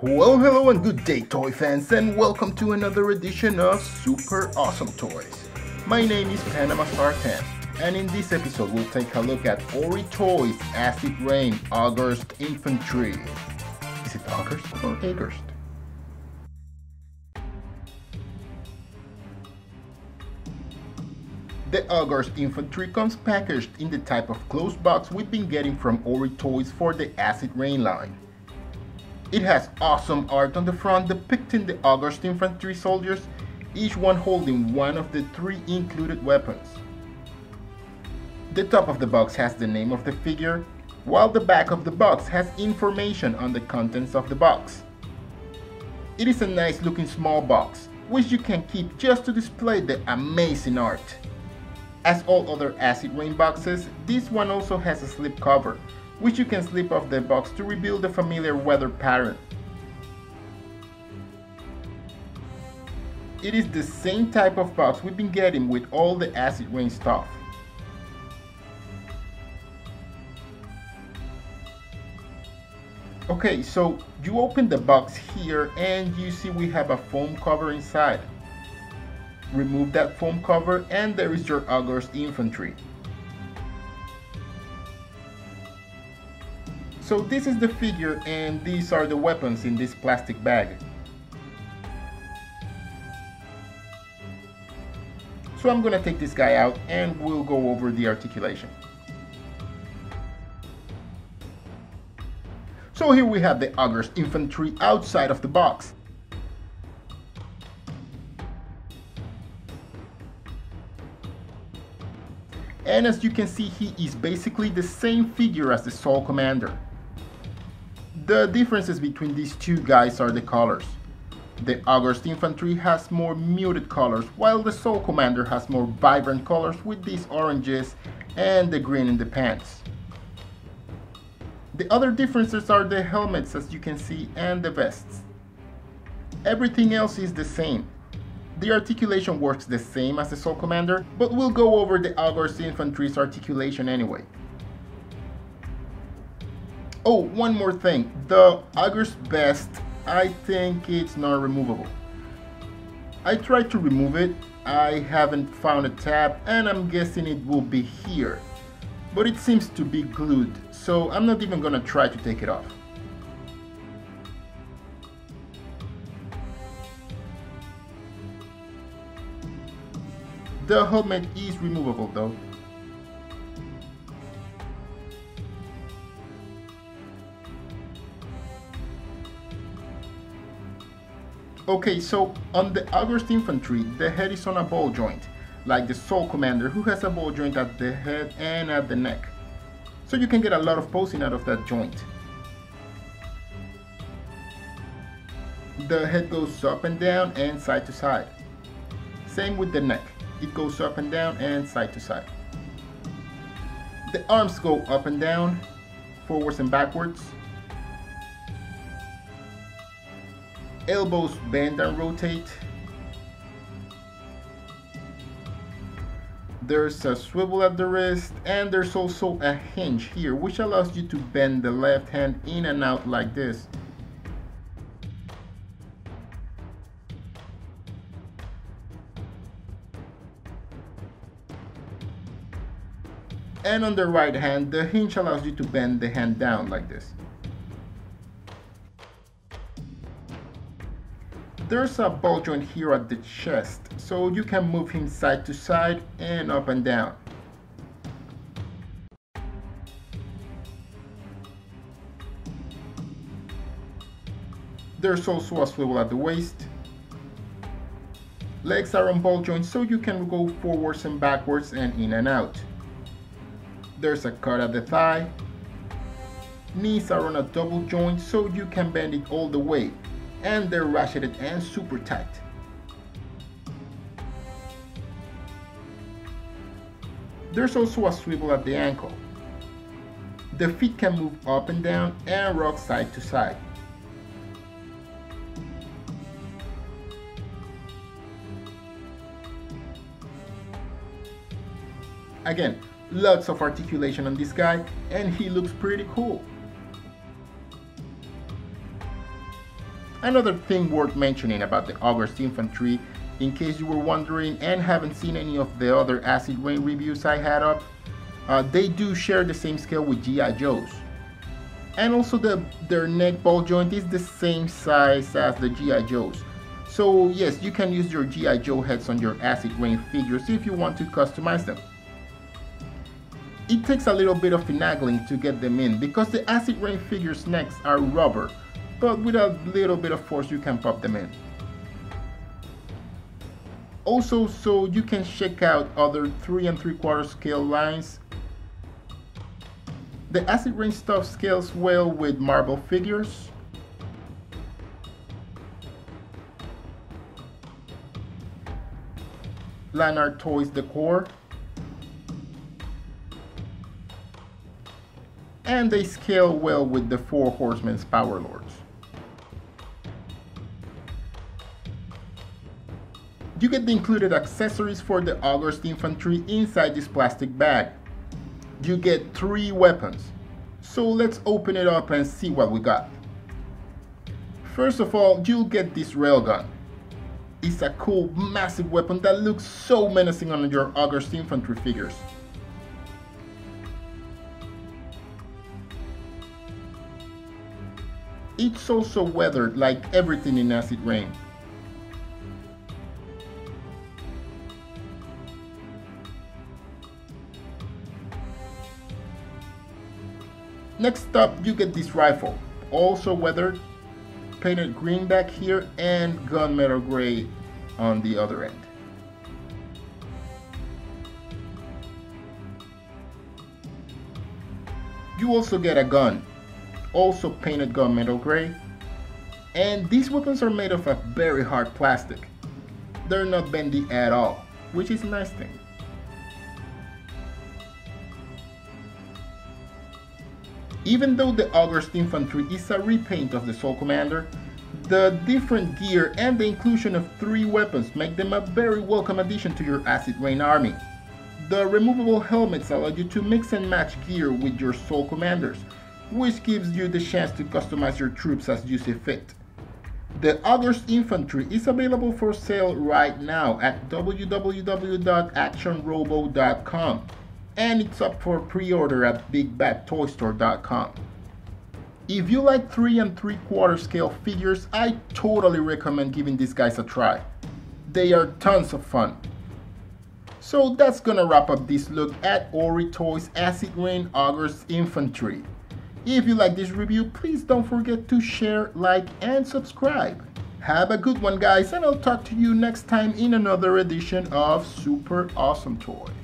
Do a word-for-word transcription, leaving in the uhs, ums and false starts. Well, hello and good day, toy fans, and welcome to another edition of Super Awesome Toys. My name is Panama Zartan, and in this episode we'll take a look at Ori Toys, Acid Rain, Agurts Infantry. Is it Agurts or Agurts? The Agurts Infantry comes packaged in the type of closed box we've been getting from Ori Toys for the Acid Rain line. It has awesome art on the front depicting the Agurts infantry soldiers, each one holding one of the three included weapons. The top of the box has the name of the figure, while the back of the box has information on the contents of the box. It is a nice looking small box, which you can keep just to display the amazing art. As all other Acid Rain boxes, this one also has a slip cover, which you can slip off the box to reveal the familiar weather pattern. It is the same type of box we've been getting with all the Acid Rain stuff. Okay, so you open the box here and you see we have a foam cover inside. Remove that foam cover and there is your Agurts Infantry. So this is the figure and these are the weapons in this plastic bag. So I'm gonna take this guy out and we'll go over the articulation. So here we have the Agurts Infantry outside of the box. And as you can see, he is basically the same figure as the Sol Commander. The differences between these two guys are the colors. The Agurts Infantry has more muted colors, while the Sol Commander has more vibrant colors with these oranges and the green in the pants. The other differences are the helmets, as you can see, and the vests. Everything else is the same. The articulation works the same as the Sol Commander, but we'll go over the Agurts Infantry's articulation anyway. Oh, one more thing, the Agurts vest, I think it's not removable. I tried to remove it, I haven't found a tab and I'm guessing it will be here. But it seems to be glued, so I'm not even gonna try to take it off. The helmet is removable though. Okay, so on the Agurts Infantry, the head is on a ball joint, like the Sol Commander, who has a ball joint at the head and at the neck. So you can get a lot of posing out of that joint. The head goes up and down and side to side. Same with the neck, it goes up and down and side to side. The arms go up and down, forwards and backwards. Elbows bend and rotate. There's a swivel at the wrist and there's also a hinge here which allows you to bend the left hand in and out like this. And on the right hand, the hinge allows you to bend the hand down like this. There's a ball joint here at the chest, so you can move him side to side and up and down. There's also a swivel at the waist. Legs are on ball joints, so you can go forwards and backwards and in and out. There's a cut at the thigh. Knees are on a double joint so you can bend it all the way, and they're ratcheted and super tight. There's also a swivel at the ankle. The feet can move up and down and rock side to side. Again, lots of articulation on this guy and he looks pretty cool. Another thing worth mentioning about the Agurts Infantry, in case you were wondering and haven't seen any of the other Acid Rain reviews I had up, uh, they do share the same scale with G I Joes. And also the, their neck ball joint is the same size as the G I Joes. So yes, you can use your G I Joe heads on your Acid Rain figures if you want to customize them. It takes a little bit of finagling to get them in because the Acid Rain figures' necks are rubber, but with a little bit of force you can pop them in. Also, so you can check out other three and three quarter scale lines. The Acid Rain stuff scales well with marble figures. Lanark Toys decor. And they scale well with the Four Horsemen's Power Lords. You get the included accessories for the Agurts Infantry inside this plastic bag. You get three weapons. So let's open it up and see what we got. First of all, you'll get this railgun. It's a cool, massive weapon that looks so menacing on your Agurts Infantry figures. It's also weathered like everything in Acid Rain. Next up, you get this rifle, also weathered, painted green back here and gunmetal gray on the other end. You also get a gun, also painted gunmetal gray, and these weapons are made of a very hard plastic. They're not bendy at all, which is a nice thing. Even though the Agurts Infantry is a repaint of the Sol Commander, the different gear and the inclusion of three weapons make them a very welcome addition to your Acid Rain army. The removable helmets allow you to mix and match gear with your Sol Commanders, which gives you the chance to customize your troops as you see fit. The Agurts Infantry is available for sale right now at w w w dot action robo dot com. And it's up for pre-order at big bad toy store dot com. If you like three and three quarter scale figures, I totally recommend giving these guys a try. They are tons of fun. So that's gonna wrap up this look at Ori Toys Acid Rain Agurts Infantry. If you like this review, please don't forget to share, like, and subscribe. Have a good one, guys, and I'll talk to you next time in another edition of Super Awesome Toys.